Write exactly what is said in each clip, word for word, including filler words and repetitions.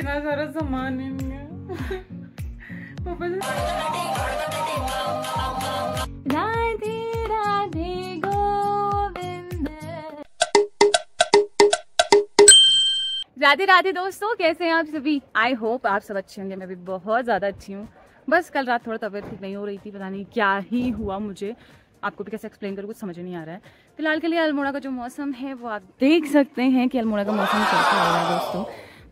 इतना सारा सामान इनका पापा राधे राधे गोविंद। राधे राधे दोस्तों, कैसे हैं आप सभी? आई होप आप सब अच्छे होंगे। मैं भी बहुत ज़्यादा अच्छी हूँ। बस कल रात थोड़ा तबीयत ठीक नहीं हो रही थी, पता नहीं क्या ही हुआ मुझे, आपको भी कैसे एक्सप्लेन करूँ कुछ समझ नहीं आ रहा है। फिलहाल के लिए अल्मोड़ा का जो मौसम है वो आप देख सकते हैं कि अल्मोड़ा का मौसम कैसा हो रहा है दोस्तों।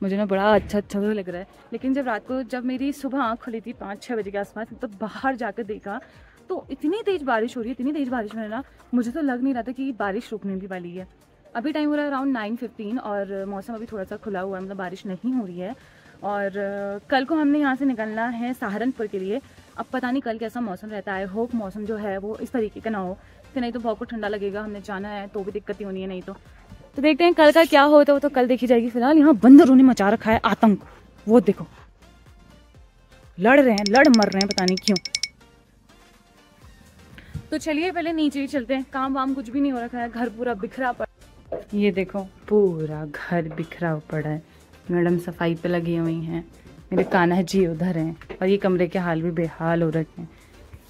मुझे ना बड़ा अच्छा अच्छा तो लग रहा है, लेकिन जब रात को जब मेरी सुबह आँख खुली थी पाँच छः बजे के आसपास, तब तो बाहर जाकर देखा तो इतनी तेज़ बारिश हो रही है, इतनी तेज़ बारिश में ना मुझे तो लग नहीं रहा था कि बारिश रुकने भी वाली है। अभी टाइम हो रहा है अराउंड नाइन फिफ्टीन और मौसम अभी थोड़ा सा खुला हुआ है, मतलब बारिश नहीं हो रही है। और कल को हमने यहाँ से निकलना है सहारनपुर के लिए। अब पता नहीं कल कैसा मौसम रहता है, आई होप मौसम जो है वो इस तरीके का ना हो, तो नहीं तो बहुत को ठंडा लगेगा, हमने जाना है तो भी दिक्कत ही होनी है। नहीं तो तो देखते हैं कल का क्या होता है, वो तो कल देखी जाएगी। फिलहाल यहाँ बंदरों ने मचा रखा है आतंक, वो देखो लड़ रहे हैं, लड़ मर रहे हैं, पता नहीं क्यों। तो चलिए पहले नीचे ही चलते हैं, काम वाम कुछ भी नहीं हो रखा है, घर पूरा बिखरा पड़ा। ये देखो पूरा घर बिखरा पड़ा है, मैडम सफाई पे लगी हुई हैं, मेरे कान्हा जी उधर हैं, और ये कमरे के हाल भी बेहाल हो रखे हैं।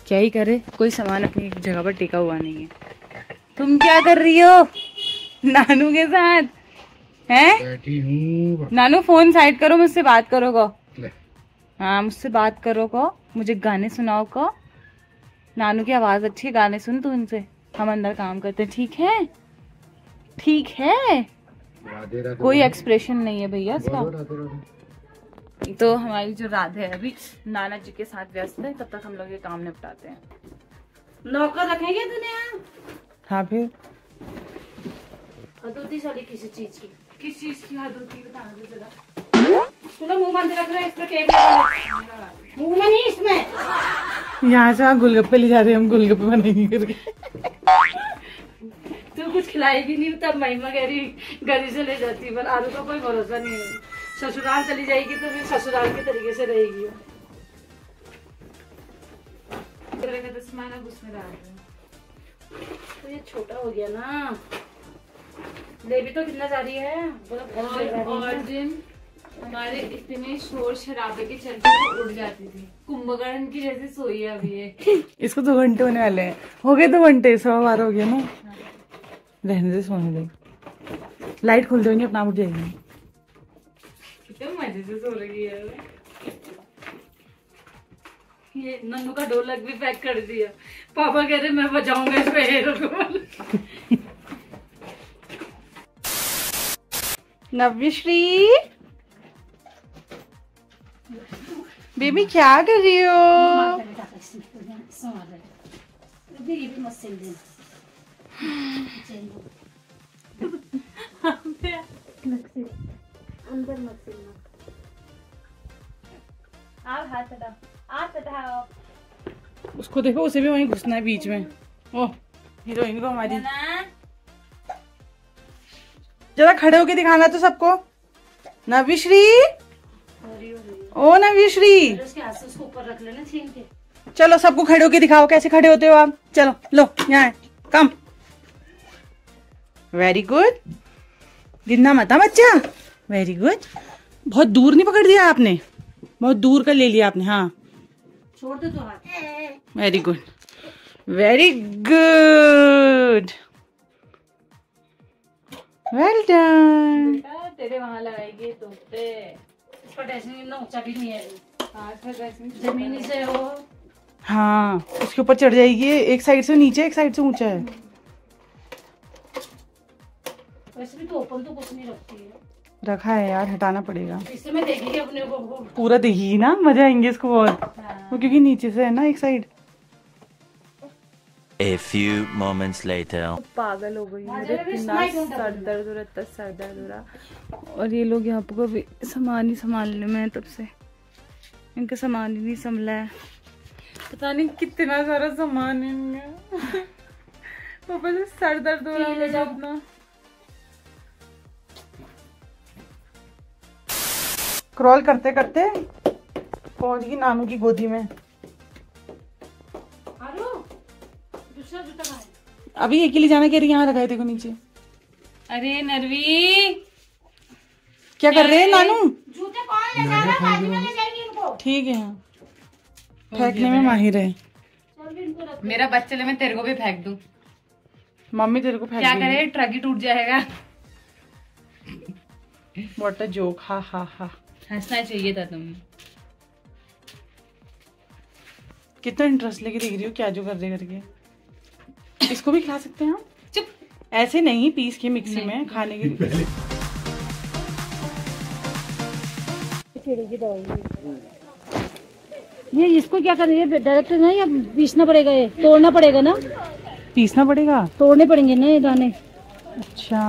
क्या ही करे, कोई सामान अपनी जगह पर टिका हुआ नहीं है। तुम क्या कर रही हो नानू के साथ? हैं बैठी हूँ। नानू फोन साइड करो, मुझसे बात करो को। हाँ मुझसे बात करो को, मुझे गाने सुनाओ को। नानू की आवाज़ अच्छी है, गाने सुन तू इनसे, हम अंदर काम करते हैं, ठीक है? ठीक है, कोई एक्सप्रेशन नहीं है भैया इसका। तो हमारी जो राधे है अभी नाना जी के साथ व्यस्त है, तब तक हम लोग ये काम निपटाते हैं। नौकर रखेंगे तूने यहाँ? हाँ फिर हदूती साली किसी चीज की, किस चीज की हदूती बता दो जरा। तूने मुंह बंद रख रहा है, इसमें केक मुंह में नहीं, इसमें यहाँ से आप गोलगप्पे ले जा रहे हैं, हम गोलगप्पे बनाएंगे। तू कुछ खिलाएगी नहीं, तब महिमा कह रही गली से ले जाती, पर आरू का कोई भरोसा नहीं है। ससुराल चली जाएगी तो फिर ससुराल के तरीके से रहेगी। तो ये छोटा हो गया ना, ले भी तो कितना जा रही है। और दिन हमारे इतने शोर शराबे के चलते तो उड़ जाती थी, कुंभकर्ण की जैसे सोई है अभी ये। इसको दो घंटे होने वाले हैं, हो गए दो घंटे, सवा बारह हो गया ना, रहने दे सोने दे। लाइट खोल देंगे अपना उठ जाएगी। सो रही है ये, नन्नू का ढोलक भी पैक कर दिया, पापा कह रहे मैं बजाऊंगा इस पे हेरो को। नव्यश्री बेबी क्या कर रही हो? अंदर मत आप हाथ आप हटाओ। उसको देखो, उसे भी वहीं घुसना है बीच में। ओह हीरोइन को हमारी, जरा खड़े होके दिखाना तो सबको। नव्यश्री ओ नव्यश्री, उसके हाथ से उसको ऊपर रख लेना छीन के। चलो सबको खड़े होके दिखाओ कैसे खड़े होते हो आप। चलो लो यहाँ कम, वेरी गुड, गिरना मत बच्चा, वेरी गुड। बहुत दूर नहीं पकड़ दिया आपने, बहुत दूर का ले लिया आपने। हाँ छोड़ दो तो हाथ, very good very good, well done. तेरे वहाँ लगाएगी तो इस पर ड्रेसिंग इतना ऊंचा भी नहीं है, जमीन से हो। हाँ उसके ऊपर चढ़ जाएगी, एक साइड से नीचे एक साइड से ऊंचा है। वैसे भी तो ओपन तो कुछ नहीं रखती है, रखा है यार, हटाना पड़ेगा। इससे मैं देखेगी अपने को पूरा, देखेगी ना, मजा आएंगे इसको और वो, क्योंकि नीचे से है ना एक side. A few moments later, पागल हो गई, इतना सर दर्द हो रहा, इतना सर दर्द हो रहा। और ये लोग यहाँ पर सामान ही संभालने में, तब से इनका सामान ही नहीं संभला है, पता नहीं कितना सारा सामान इनका। पापा से सर दर्द हो रहा है। क्रॉल करते करते पहुंच गई नानू की गोदी में। दूसरा जूता कहाँ है? अभी एक के लिए जाना कह रही, यहाँ रखा है देखो नीचे। अरे नरवी क्या कर रहे हैं नानू? जूते कौन ले जा रहा है? बाजू में ले जाएंगे इनको। ठीक है, फेंकने में माहिर है मेरा बच्चे। ले मैं तेरे को भी फेंक दूं। मम्मी तेरे को फेंक क्या करे, ट्रक ही टूट जाएगा। What a joke. हा हा हा, हंसना चाहिए था तुम्हें। कितना इंटरेस्ट लेके देख रही हो क्या जो कर रहे करके। इसको भी खिला सकते हैं हम। चुप, ऐसे नहीं, पीस के मिक्सी में खाने के लिए। ये इसको क्या कर रही है? डायरेक्ट नहीं, अब पीसना पड़ेगा, ये तोड़ना पड़ेगा ना। पीसना पड़ेगा, तोड़ने पड़ेंगे ना ये दाने। अच्छा,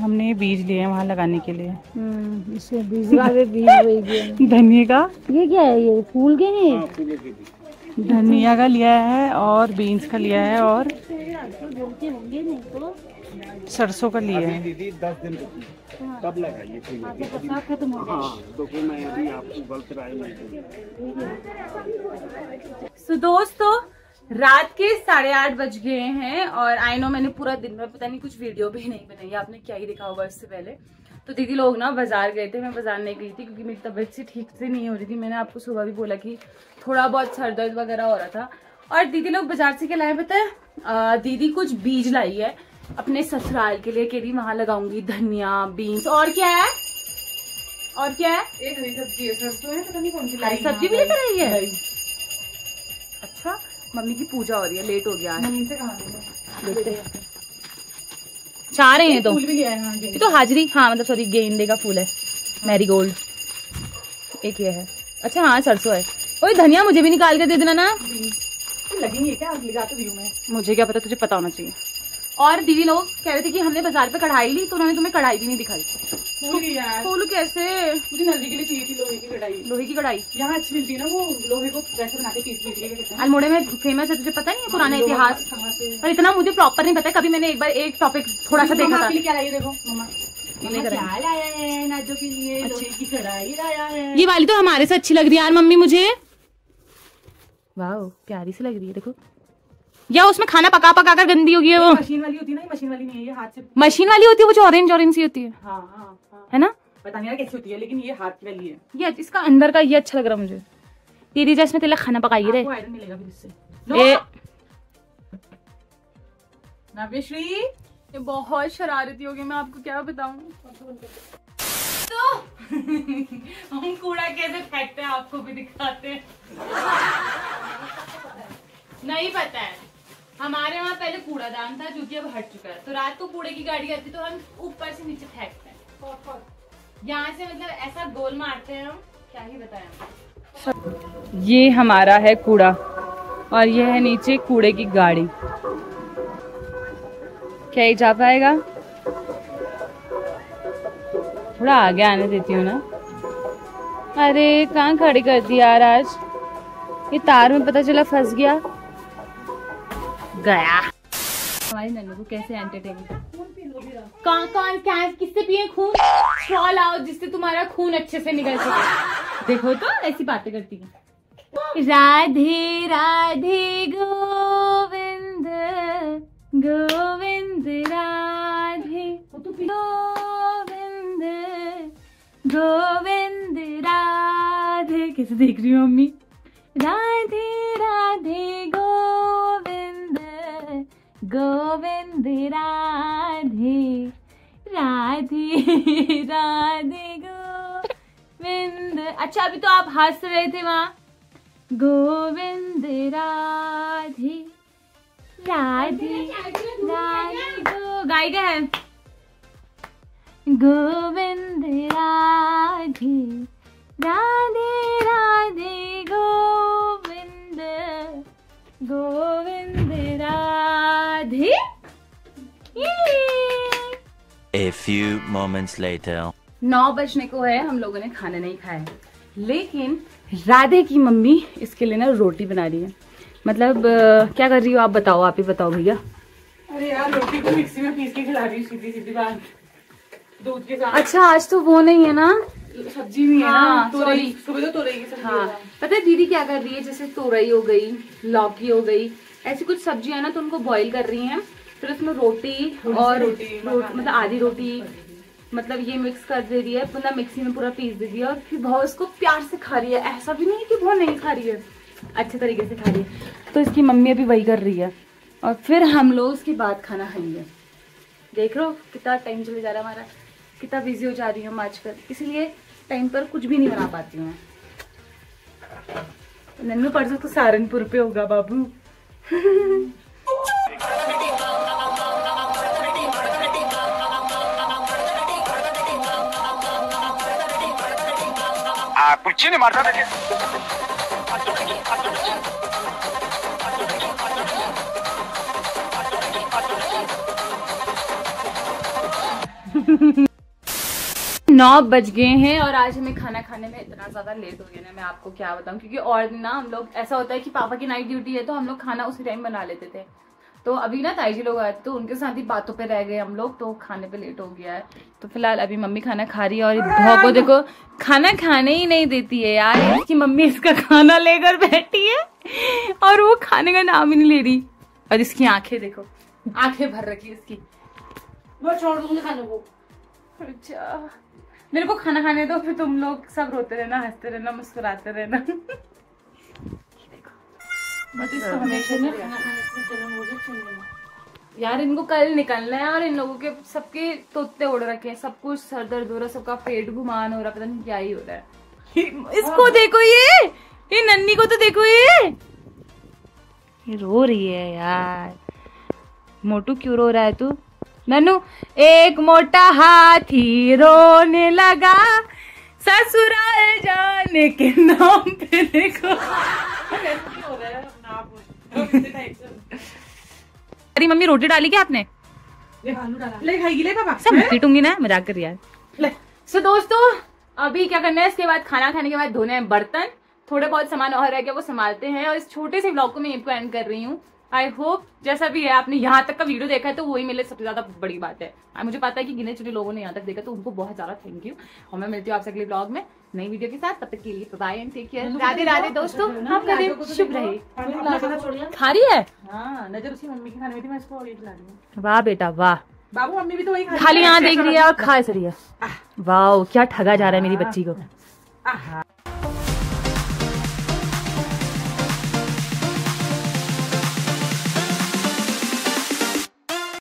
हमने ये बीज लिए हैं वहाँ लगाने के लिए। इसमें बीज वाले बीज धनिया का। ये क्या है? ये फूल के नहीं, धनिया का लिया है और बीन्स का लिया है और सरसों का लिया है। दीदी दस दिन कब लगाइए? तो दोस्तों रात के साढ़े आठ बज गए हैं और आई नो मैंने पूरा दिन में पता नहीं कुछ वीडियो भी नहीं बनाई, आपने क्या ही देखा होगा इससे पहले। तो दीदी लोग ना बाजार गए थे, मैं बाजार नहीं गई थी क्योंकि मेरी तबीयत से ठीक से नहीं हो रही थी। मैंने आपको सुबह भी बोला कि थोड़ा बहुत सर दर्द वगैरह हो रहा था। और दीदी लोग बाजार से क्या लाए पता है? आ, दीदी कुछ बीज लाई है अपने ससुराल के लिए, कह रही वहां लगाऊंगी धनिया, बीन्स और क्या है और क्या है एक हरी सब्जी है, पता नहीं कौन सी हरी सब्जी भी लेकर आई है। अच्छा, मम्मी की पूजा हो रही है, लेट हो गया है। मम्मी से देखते हैं चाह रहे हैं तो फूल भी लिया है। हाँ, ये तो हाजरी, हाँ मतलब सॉरी गेंदे का फूल है। हाँ। मैरीगोल्ड एक ये है। अच्छा हाँ सरसों है। ओए धनिया मुझे भी निकाल के दे देना ना। तो लगेंगे क्या? लगा तो दियो मैं, मुझे क्या पता, तुझे पता होना चाहिए। और दीदी लोग कह रहे थे कि हमने बाजार पे कढ़ाई ली तो उन्होंने तुम्हें कढ़ाई भी नहीं दिखाई। बोलो कैसे? मुझे नलवी के लिए चाहिए थी लोहे की कढ़ाई। लोहे की कढ़ाई यहाँ अच्छी मिलती है ना, वो लोहे को वैसे बनाते पीस पीस। अल्मोड़े में फेमस है, तुझे पता नहीं है पुराना इतिहास? पर इतना मुझे प्रॉपर नहीं पता, कभी मैंने एक बार एक टॉपिक थोड़ा सा देखा था। क्या लाइए देखो मम्मा, नाजो के लिए लोहे की कढ़ाई लाया है। ये वाली तो हमारे से अच्छी लग रही है यार मम्मी, मुझे वाह प्यारी सी लग रही है। देखो या उसमें खाना पका पका कर गंदी होगी वो। मशीन वाली होती है ना, मशीन वाली नहीं है, हाथ से। मशीन वाली होती है वो जो ऑरेंज ऑरेंज सी होती है। हाँ, हाँ, हाँ। है ना, पता नहीं यार कैसी होती है, लेकिन ये हाथ वाली है। ये इसका अंदर का ये अच्छा लग रहा है मुझे। दीदी जैसे तेल खाना पकाई रहे, आयरन मिलेगा फिर इससे। नव्यश्री ये बहुत शरारती होगी, मैं आपको क्या बताऊँ। तो हम कूड़ा कैसे फेंकते हैं आपको भी दिखाते हैं। नहीं पता है, हमारे वहाँ पहले कूड़ादान था जो कि अब हट चुका है। तो रात को कूड़े की गाड़ी आती है तो हम ऊपर से नीचे फेंकते हैं, यहाँ से मतलब ऐसा गोल मारते हैं हम, क्या ही बताएं। ये हमारा है कूड़ा और ये है नीचे कूड़े की गाड़ी। क्या ये जा पाएगा? थोड़ा आगे आने देती हूँ ना। अरे कहाँ खड़ी कर दी यार आज, ये तार में पता चला फंस गया गया। हमारी नन्नू को कैसे एंटरटेन। कौन कौन क्या किससे पिए खून? शॉल आओ जिससे तुम्हारा खून अच्छे से निकल सके। देखो तो ऐसी बातें करती है। राधे राधे गोविंद गोविंद राधे गोविंद गोविंद राधे। कैसे देख रही हो मम्मी? राधे राधे गोविंद गोविंद राधे राधे राधे गोविंद। अच्छा अभी तो आप हंस रहे थे वहाँ। गोविंद राधे राधे राधे गो गाइड है। Govind Radhe Radhe Radhe Govind Govind Radhe. A few moments later. नौ बजने को है, हम लोगों ने खाना नहीं खाया, लेकिन राधे की मम्मी इसके लिए ना रोटी बना रही है। मतलब क्या कर रही हो आप बताओ, आप ही बताओ भैया। अरे यार रोटी को मिक्सी में पीस के खिला रही हूँ सीधी सीधी बात, दूध के साथ। अच्छा आज तो वो नहीं है ना सब्जी भी है। हाँ, ना तोरई, सुबह तो तोरई की सब्जी। हाँ, पता है दीदी क्या कर रही है, जैसे तोरई हो गई, लौकी हो गई, ऐसी कुछ सब्जियां है ना, तो उनको बॉईल कर रही हैं, फिर उसमें रोटी और रोटी मतलब आधी रोटी मतलब ये मिक्स कर दे रही है, पुनः मिक्सी में पूरा पीस दे रही है और फिर बहुत उसको प्यार से खा रही है। ऐसा भी नहीं कि बहुत नहीं खा रही है, अच्छे तरीके से खा रही है। तो इसकी मम्मी अभी वही कर रही है और फिर हम लोग उसके बाद खाना खाएंगे। देख लो कितना टाइम चले जा रहा है हमारा, कितना बिजी हो जा रही हूँ हम आजकल, इसलिए टाइम पर कुछ भी नहीं बना पाती हूँ। नन्नू परसों तो सहारनपुर पे होगा बाबू। कुछ नहीं मारता नौ बज गए हैं और आज हमें खाना खाने में इतना ज्यादा लेट हो गया ना, मैं आपको क्या बताऊं। क्योंकि और दिन ना हम लोग ऐसा होता है कि पापा की नाइट ड्यूटी है तो हम लोग खाना उसी टाइम बना लेते थे। तो अभी ना ताई जी लोग आए तो उनके साथ ही बातों पे रह गए हम लोग, तो खाने पे लेट हो गया है। तो फिलहाल अभी मम्मी खाना खा रही है और भौंको देखो खाना खाने ही नहीं देती है यार। इसकी मम्मी इसका खाना लेकर बैठी है और वो खाने का नाम ही नहीं ले रही। और इसकी आंखें देखो, आंखें भर रखी है इसकी। मैं छोड़ दूंगी खाने को, अच्छा मेरे को खाना खाने दो, फिर तुम लोग सब रोते रहना, हंसते रहना, मुस्कुराते रहना। बस इसको हमेशा ना खाना खाने से चलो मुझे चुन लेना यार। इनको कल निकलना है और इन लोगों के सबके तोते उड़ रखे हैं, सब कुछ सर दर्द हो रहा, सबका पेट घुमान हो रहा, पता नहीं क्या ही हो रहा है। इसको देखो, ये ये नन्नी को तो देखो, ये ये रो रही है यार। मोटू क्यों रो रहा है तू नन्नू? एक मोटा हाथी रोने लगा ससुराल जाने के नाम पे। देखो अरे मम्मी रोटी डाली क्या आपने? ले आलू डाला। ले खाएगी, ले पापा। सब पीटूंगी ना, मजाक कर यार। so, दोस्तों अभी क्या करना है, इसके बाद खाना खाने के बाद धोने हैं बर्तन, थोड़े बहुत सामान और रह गया वो संभालते हैं। और इस छोटे से ब्लॉग को मैं यहीं एंड कर रही हूँ। आई होप जैसा भी है आपने यहाँ तक का वीडियो देखा है तो वही मेरे लिए सबसे ज्यादा बड़ी बात है। मुझे पता है कि गिने चुने लोगों ने यहाँ तक देखा, तो उनको बहुत ज्यादा थैंक यू। और मैं मिलती हूँ आपसे अगले ब्लॉग में नई वीडियो के साथ, तब तक के लिए bye and take care. Radhe Radhe दोस्तों, आपका दिन शुभ रहे। खा रही है? नजर उसकी मम्मी के खाने में थी, मैं इसको ये खिला रही हूँ। वाह बेटा वाह, बाबू मम्मी भी तो वही खाली यहाँ देख रही है और खा रही है। वाह क्या ठगा जा रहा है मेरी बच्ची को।